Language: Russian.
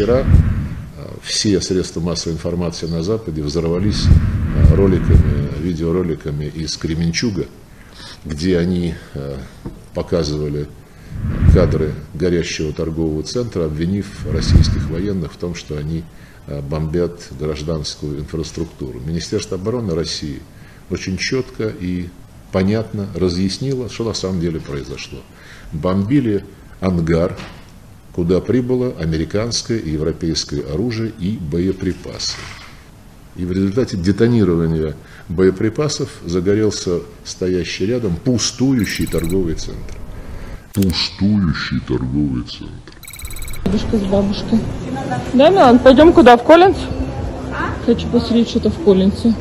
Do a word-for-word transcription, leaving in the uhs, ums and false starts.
вчера все средства массовой информации на Западе взорвались роликами, видеороликами из Кременчуга, где они показывали кадры горящего торгового центра, обвинив российских военных в том, что они бомбят гражданскую инфраструктуру. Министерство обороны России очень четко и понятно разъяснило, что на самом деле произошло. Бомбили ангар, куда прибыло американское и европейское оружие и боеприпасы. И в результате детонирования боеприпасов загорелся стоящий рядом пустующий торговый центр. Пустующий торговый центр. Бабушка с бабушкой. Да, Милан, пойдем куда? В Коллинз? Хочу посмотреть что-то в Коллинзе.